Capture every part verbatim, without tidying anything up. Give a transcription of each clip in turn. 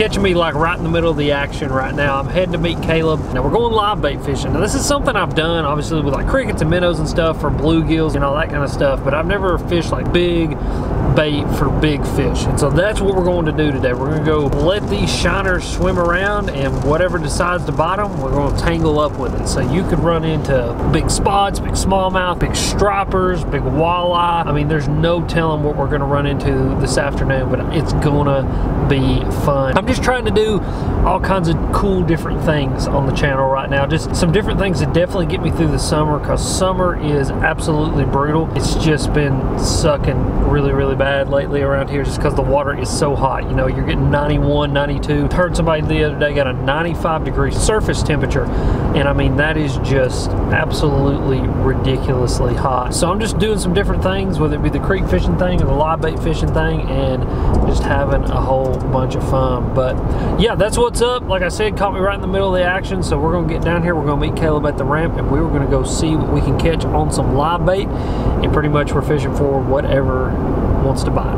catching me like right in the middle of the action right now. I'm heading to meet Caleb. Now we're going live bait fishing. Now this is something I've done obviously with like crickets and minnows and stuff for bluegills and all that kind of stuff, but I've never fished like big bait for big fish. And so that's what we're going to do today. We're gonna go let these shiners swim around, and whatever decides to bite them, we're gonna tangle up with it. So you could run into big spots, big smallmouth, big stripers, big walleye. I mean, there's no telling what we're gonna run into this afternoon, but it's gonna be fun. I'm just trying to do all kinds of cool different things on the channel right now. Just some different things that definitely get me through the summer, because summer is absolutely brutal. It's just been sucking really, really bad lately around here just because the water is so hot. You know, you're getting ninety-one, ninety-two. I heard somebody the other day got a ninety-five degree surface temperature, and I mean that is just absolutely ridiculously hot. So I'm just doing some different things, whether it be the creek fishing thing or the live bait fishing thing, and just having a whole bunch of fun. But yeah, that's what's up. Like I said, caught me right in the middle of the action, so we're gonna get down here, we're gonna meet Caleb at the ramp, and we were gonna go see what we can catch on some live bait, and pretty much we're fishing for whatever wants to buy.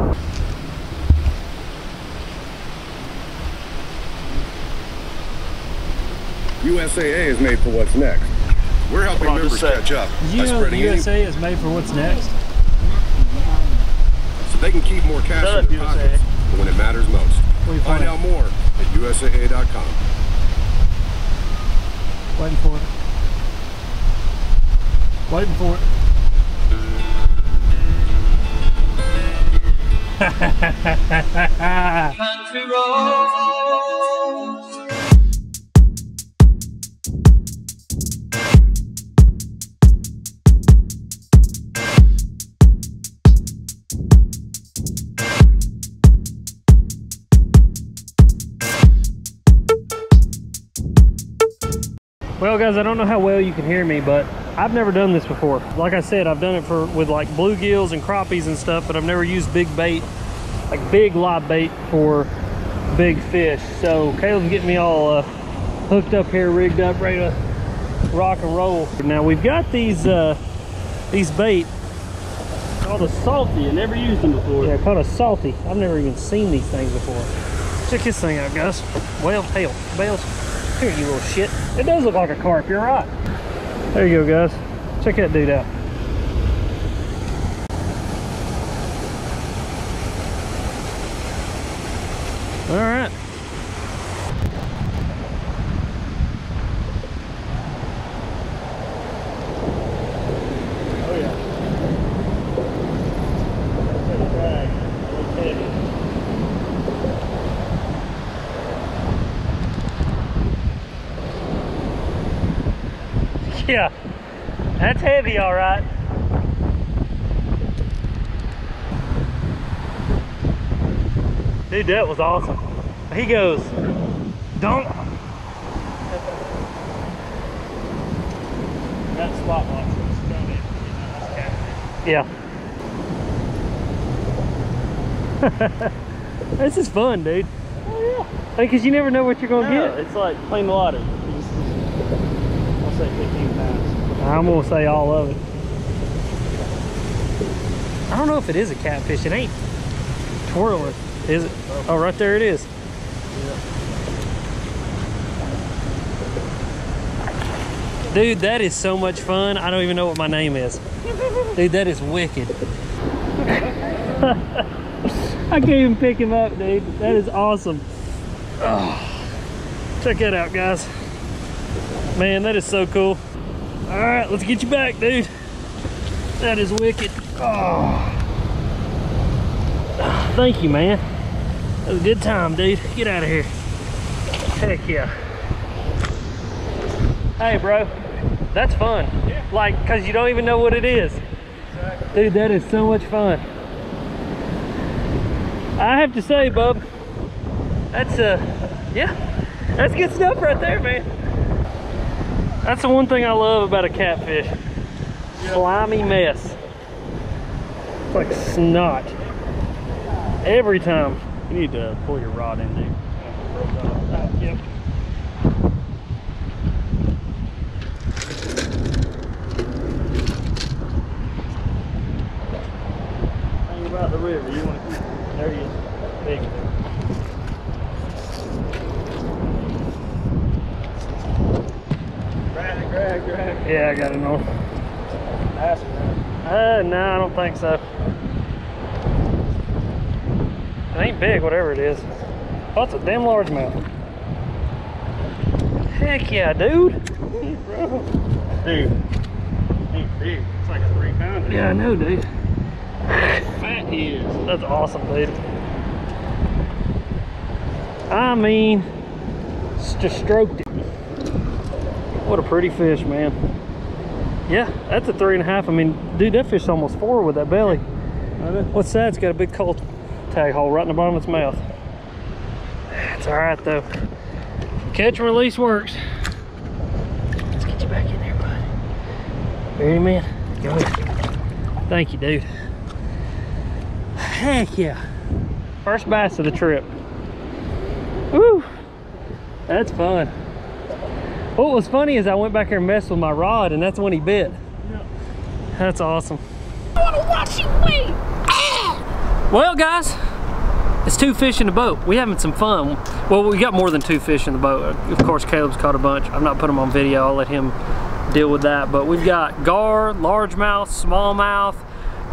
U S A A is made for what's next. We're helping well, members catch up. You know, U S A A is made for what's next. So they can keep more cash Shut in their U S A A. Pockets for when it matters most. Find out more at U S A A dot com. Waiting for it. Waiting for it. Country roads. Well guys, I don't know how well you can hear me, but I've never done this before. Like I said, I've done it for with like bluegills and crappies and stuff, but I've never used big bait, like big live bait for big fish. So Caleb's getting me all uh, hooked up here, rigged up, ready to rock and roll. Now we've got these uh, these bait called a salty. I never used them before. Yeah, called a salty. I've never even seen these things before. Check this thing out, guys. Well, hell, Bells, here you little shit. It does look like a carp. You're right. There you go, guys. Check that dude out. All right. Oh, yeah. Yeah. That's heavy, all right. Dude, that was awesome. He goes, don't. That spot watch was thrown in, you know, that's captured. Yeah. This is fun, dude. Oh, yeah. Like, cause you never know what you're gonna no, get. It's like plain water. It's just, I'll say fifteen pounds. I'm gonna say all of it. I don't know if it is a catfish. It ain't twirling. Is it? Oh, right there it is. Dude, that is so much fun. I don't even know what my name is. Dude, that is wicked. I can't even pick him up, dude. That is awesome. Oh, check that out, guys. Man, that is so cool. All right, let's get you back, dude. That is wicked. Oh. Thank you, man. That was a good time, dude. Get out of here. Heck yeah. Hey, bro. That's fun. Yeah. Like, because you don't even know what it is. Exactly. Dude, that is so much fun. I have to say, bub, that's, uh, yeah, that's good stuff right there, man. That's the one thing I love about a catfish. Yeah. Slimy mess. It's like snot. Every time. You need to pull your rod in there. Uh, yep. Think about the river. You want to keep. There he is. Big. drag? Yeah, I got it on. Nice drag. Uh, no, I don't think so. It ain't big, whatever it is. Oh, it's a damn largemouth. Heck yeah, dude. Bro. Dude. Ain't big. It's like a three pounder. Yeah, I know, dude. Fat he is. That's awesome, dude. I mean, just stroked it. What a pretty fish, man. Yeah, that's a three and a half. I mean, dude, that fish almost four with that belly. What's sad? It's got a big cold tag hole right in the bottom of its mouth. It's all right though. Catch and release works. Let's get you back in there, buddy. Ready, man? Go ahead. Thank you, dude. Heck yeah! First bass of the trip. Woo! That's fun. What was funny is I went back here and messed with my rod, and that's when he bit. Yep. That's awesome. I wanna watch you wait. Ah! Well, guys, it's two fish in the boat. We're having some fun. Well, we got more than two fish in the boat. Of course, Caleb's caught a bunch. I'm not putting them on video. I'll let him deal with that. But we've got gar, largemouth, smallmouth,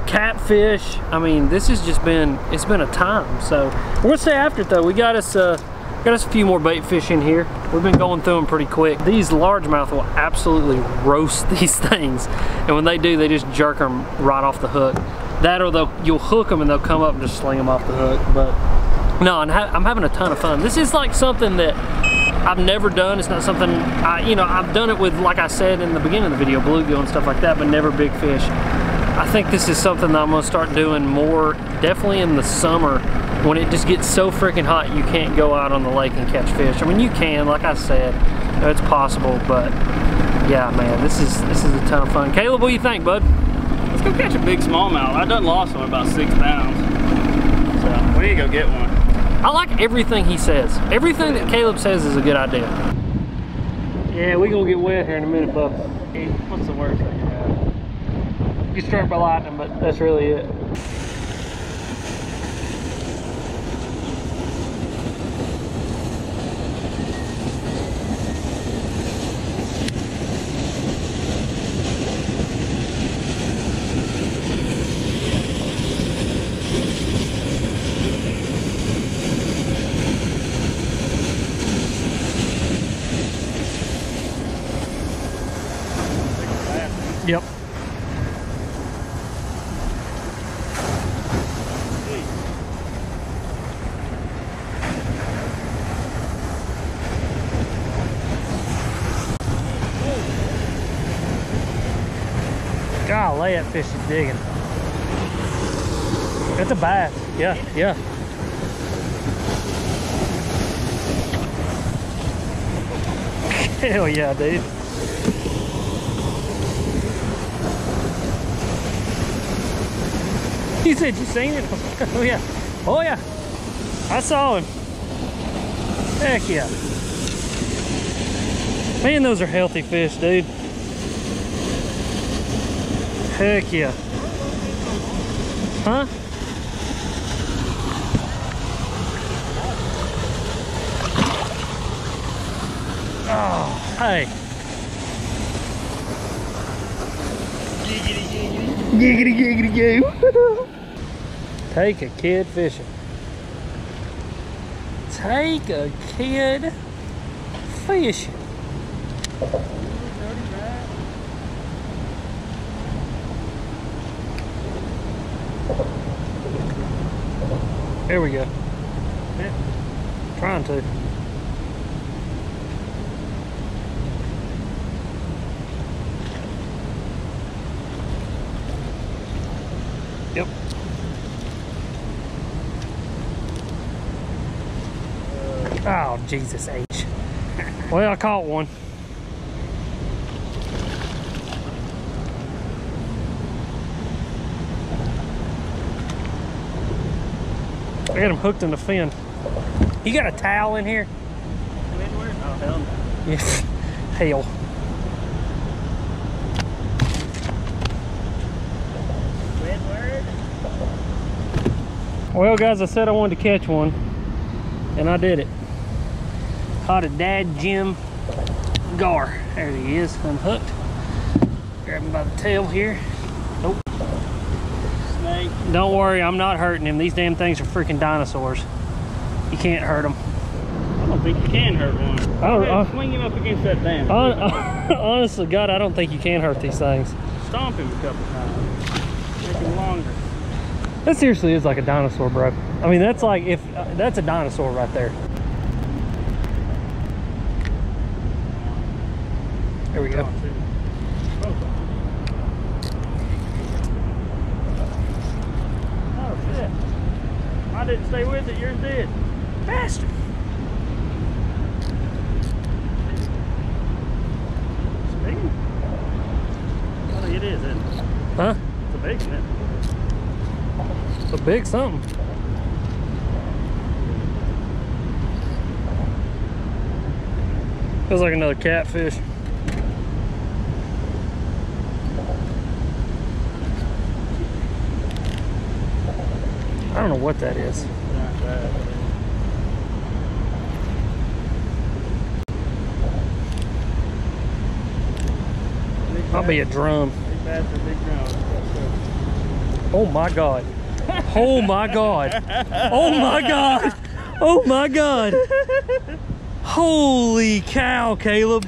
catfish. I mean, this has just been, it's been a time. So we're gonna stay after it though. We got us uh, Got us a few more bait fish in here. We've been going through them pretty quick. These largemouth will absolutely roast these things. And when they do, they just jerk them right off the hook. That or they'll, you'll hook them and they'll come up and just sling them off the hook. But no, and ha I'm having a ton of fun. This is like something that I've never done. It's not something, I, you know, I've done it with, like I said in the beginning of the video, bluegill and stuff like that, but never big fish. I think this is something that I'm gonna start doing more, definitely in the summer, when it just gets so freaking hot you can't go out on the lake and catch fish. I mean, you can, like I said, it's possible, but yeah, man, this is this is a ton of fun. Caleb, what do you think, bud? Let's go catch a big smallmouth. I done lost one about six pounds, so we need to go get one. I like everything he says. Everything that Caleb says is a good idea. Yeah, we're gonna get wet here in a minute, bud. Hey, what's the worst thing about it? Get struck by lightning, but that's really it. Yep. Golly, that fish is digging. That's a bass. Yeah, yeah. Hell yeah, dude. He said, you seen it? Oh yeah, oh yeah, I saw him. Heck yeah. Man, those are healthy fish, dude. Heck yeah. Huh? Oh, hey. Giggity, giggity. Giggity, giggity, giggity. Take a kid fishing. Take a kid fishing. There we go. Yeah. Trying to. Yep. Oh, Jesus H. Well, I caught one. I got him hooked in the fin. You got a towel in here? Anywhere? Oh, hell no. Yes. Hell. Well, guys, I said I wanted to catch one, and I did it. Caught a dad Jim gar. There he is, unhooked. Grab him by the tail here. Nope. Snake. Don't worry, I'm not hurting him. These damn things are freaking dinosaurs. You can't hurt them. I don't think you can hurt one. I don't, uh, swing him up against that damn. Uh, honestly, God, I don't think you can hurt these things. Stomp him a couple times. Make him longer. That seriously is like a dinosaur, bro. I mean, that's like if uh, that's a dinosaur right there. There we go. Oh shit! I didn't stay with it. Yours did. Bastard! Spinning? I think it is, isn't it? Huh? It's a big, isn't it? It's a big something. Feels like another catfish. I don't know what that is. Not bad. I'll be a drum. Big bass or big drum. Oh my God. Oh my God. Oh my God. Oh my God. Holy cow, Caleb.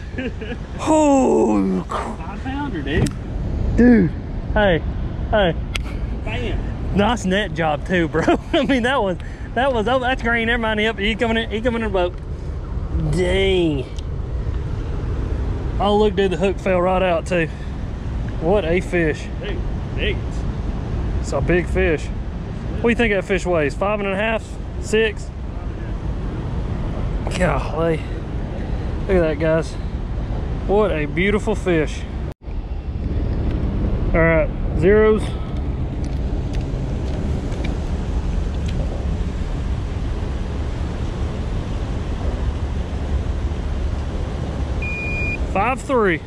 Oh. five pounder, dude. Dude. Hey. Hey. Bam. Nice net job too, bro. I mean, that was that was oh, that's green. Never mind. Yep, he coming in. He coming in the boat. Dang. Oh look, dude, the hook fell right out too. What a fish. Dude, big. It's a big fish. What do you think that fish weighs? Five and a half, six. Golly, look at that, guys. What a beautiful fish. All right, zeros. five three.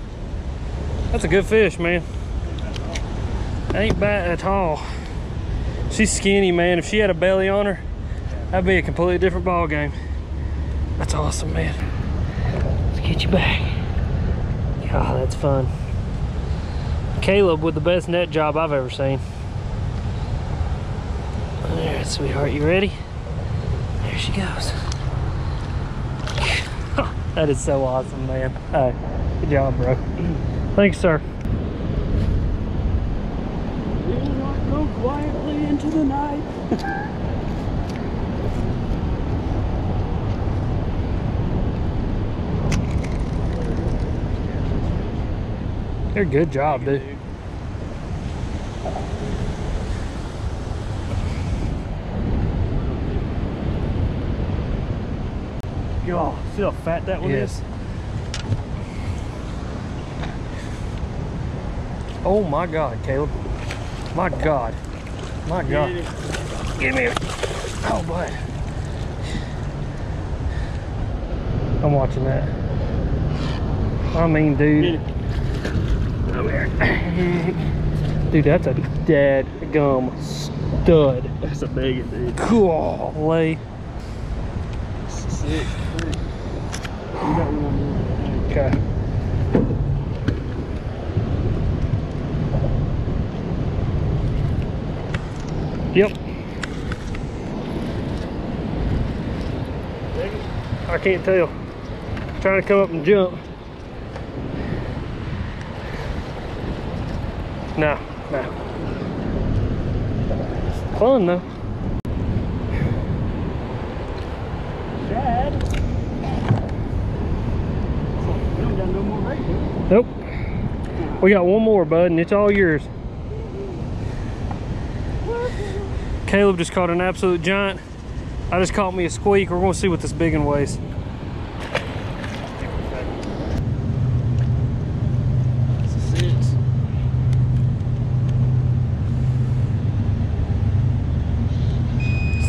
That's a good fish, man. Ain't bad at all. She's skinny, man. If she had a belly on her, that'd be a completely different ball game. That's awesome, man. Let's get you back. Oh, that's fun. Caleb with the best net job I've ever seen. All right, sweetheart, you ready? There she goes. That is so awesome, man. All right, good job, bro. Thanks, sir. Will not go quietly into the night. They're good job, dude. Yo, see how fat that one yes. is? Oh my God, Caleb. My God. My God. Give me it. Oh, boy. I'm watching that. I mean, dude. Come here. Dude, that's a dead gum stud. That's a big one, dude. Golly. Sick. Okay. Yep. I can't tell. I'm trying to come up and jump. No, no. Fun though. Nope. We got one more, bud, and it's all yours. Caleb just caught an absolute giant. I just caught me a squeak. We're gonna see what this big one weighs.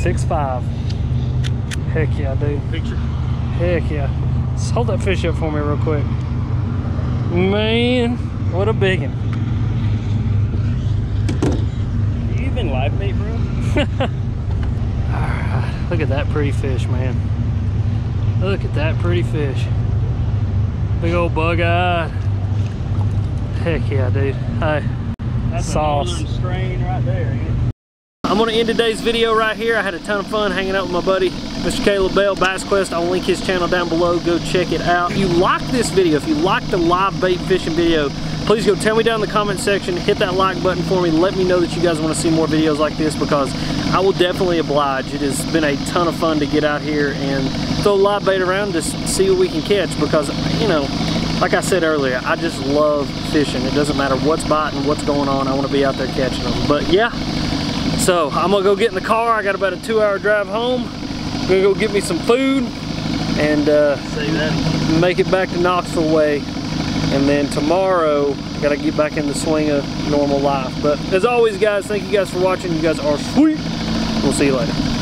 six five. Heck yeah, dude. Picture. Heck yeah. Just hold that fish up for me real quick. Man, what a biggin. Do you even live bait, bro? Alright, look at that pretty fish, man. Look at that pretty fish. Big old bug-eyed. Heck yeah, dude. Hey, that's sauce. A strain right there, ain't it? I'm gonna end today's video right here. I had a ton of fun hanging out with my buddy, Mister Caleb Bell, Bass Quest. I'll link his channel down below. Go check it out. If you like this video, if you like the live bait fishing video, please go tell me down in the comment section, hit that like button for me. Let me know that you guys wanna see more videos like this, because I will definitely oblige. It has been a ton of fun to get out here and throw live bait around to see what we can catch, because, you know, like I said earlier, I just love fishing. It doesn't matter what's biting, what's going on. I want to be out there catching them. But yeah, so I'm going to go get in the car. I got about a two hour drive home. I'm going to go get me some food and uh, Save that. Make it back to Knoxville way. And then tomorrow, I got to get back in the swing of normal life. But as always, guys, thank you guys for watching. You guys are sweet. We'll see you later.